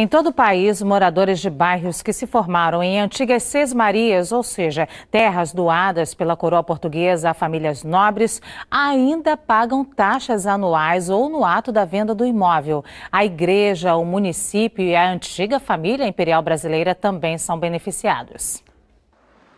Em todo o país, moradores de bairros que se formaram em antigas sesmarias, ou seja, terras doadas pela coroa portuguesa a famílias nobres, ainda pagam taxas anuais ou no ato da venda do imóvel. A igreja, o município e a antiga família imperial brasileira também são beneficiados.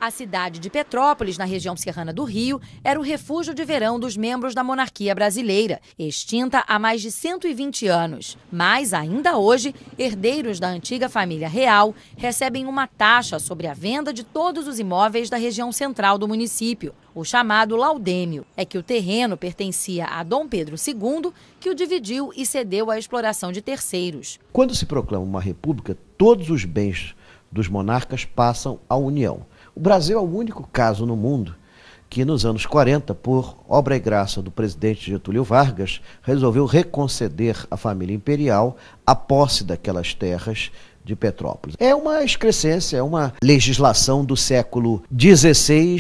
A cidade de Petrópolis, na região serrana do Rio, era o refúgio de verão dos membros da monarquia brasileira, extinta há mais de 120 anos. Mas, ainda hoje, herdeiros da antiga família real recebem uma taxa sobre a venda de todos os imóveis da região central do município, o chamado Laudêmio. É que o terreno pertencia a Dom Pedro II, que o dividiu e cedeu à exploração de terceiros. Quando se proclama uma república, todos os bens dos monarcas passam à União. O Brasil é o único caso no mundo que, nos anos 40, por obra e graça do presidente Getúlio Vargas, resolveu reconceder à família imperial a posse daquelas terras de Petrópolis. É uma excrescência, é uma legislação do século XVI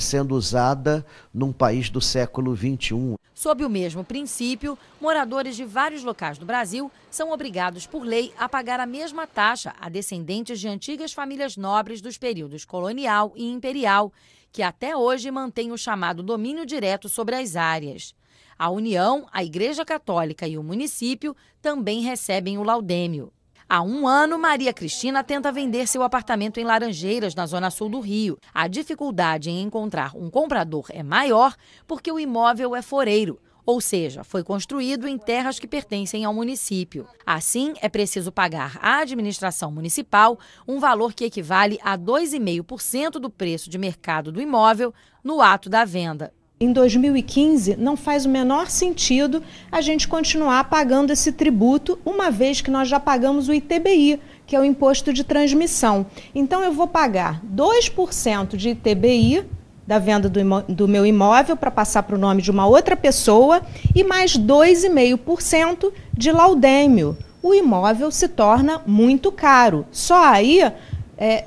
sendo usada num país do século XXI. Sob o mesmo princípio, moradores de vários locais do Brasil são obrigados por lei a pagar a mesma taxa a descendentes de antigas famílias nobres dos períodos colonial e imperial, que até hoje mantém o chamado domínio direto sobre as áreas. A União, a Igreja Católica e o município também recebem o Laudêmio. Há um ano, Maria Cristina tenta vender seu apartamento em Laranjeiras, na zona sul do Rio. A dificuldade em encontrar um comprador é maior porque o imóvel é foreiro, ou seja, foi construído em terras que pertencem ao município. Assim, é preciso pagar à administração municipal um valor que equivale a 2,5% do preço de mercado do imóvel no ato da venda. Em 2015, não faz o menor sentido a gente continuar pagando esse tributo, uma vez que nós já pagamos o ITBI, que é o Imposto de Transmissão. Então, eu vou pagar 2% de ITBI da venda do meu imóvel para passar para o nome de uma outra pessoa e mais 2,5% de Laudêmio. O imóvel se torna muito caro. Só aí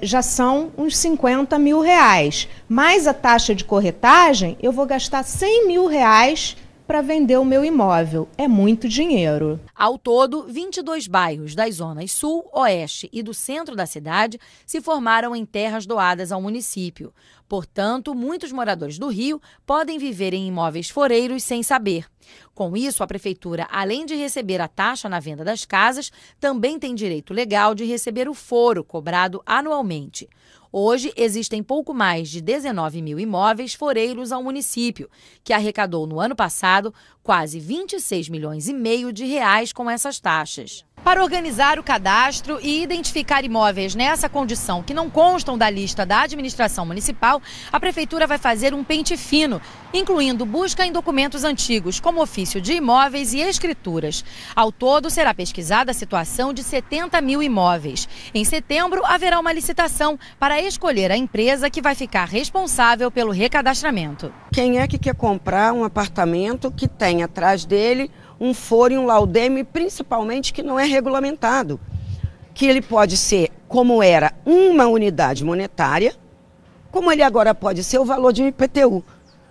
já são uns 50 mil reais. Mais a taxa de corretagem, eu vou gastar 100 mil reais para vender o meu imóvel. É muito dinheiro. Ao todo, 22 bairros das zonas sul, oeste e do centro da cidade se formaram em terras doadas ao município. Portanto, muitos moradores do Rio podem viver em imóveis foreiros sem saber. Com isso, a prefeitura, além de receber a taxa na venda das casas, também tem direito legal de receber o foro cobrado anualmente. Hoje, existem pouco mais de 19 mil imóveis foreiros ao município, que arrecadou no ano passado quase 26,5 milhões de reais com essas taxas. Para organizar o cadastro e identificar imóveis nessa condição que não constam da lista da administração municipal, a prefeitura vai fazer um pente fino, incluindo busca em documentos antigos, como ofício de imóveis e escrituras. Ao todo, será pesquisada a situação de 70 mil imóveis. Em setembro, haverá uma licitação para escolher a empresa que vai ficar responsável pelo recadastramento. Quem é que quer comprar um apartamento que tem atrás dele um foro e um Laudêmio, principalmente que não é regulamentado, que ele pode ser, como era, uma unidade monetária, como ele agora pode ser o valor de um IPTU.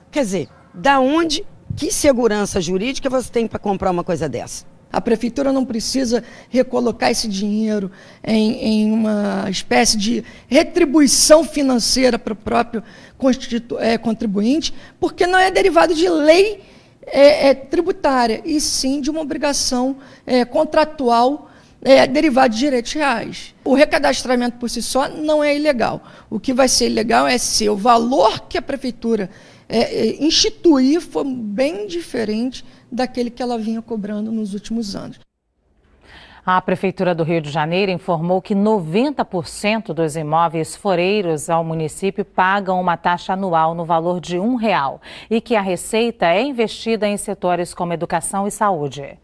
Quer dizer, da onde, que segurança jurídica você tem para comprar uma coisa dessa? A prefeitura não precisa recolocar esse dinheiro em uma espécie de retribuição financeira para o próprio contribuinte, porque não é derivado de lei tributária, e sim de uma obrigação contratual derivada de direitos reais. O recadastramento por si só não é ilegal. O que vai ser ilegal é se o valor que a prefeitura instituir for bem diferente daquele que ela vinha cobrando nos últimos anos. A Prefeitura do Rio de Janeiro informou que 90% dos imóveis foreiros ao município pagam uma taxa anual no valor de R$ 1 e que a receita é investida em setores como educação e saúde.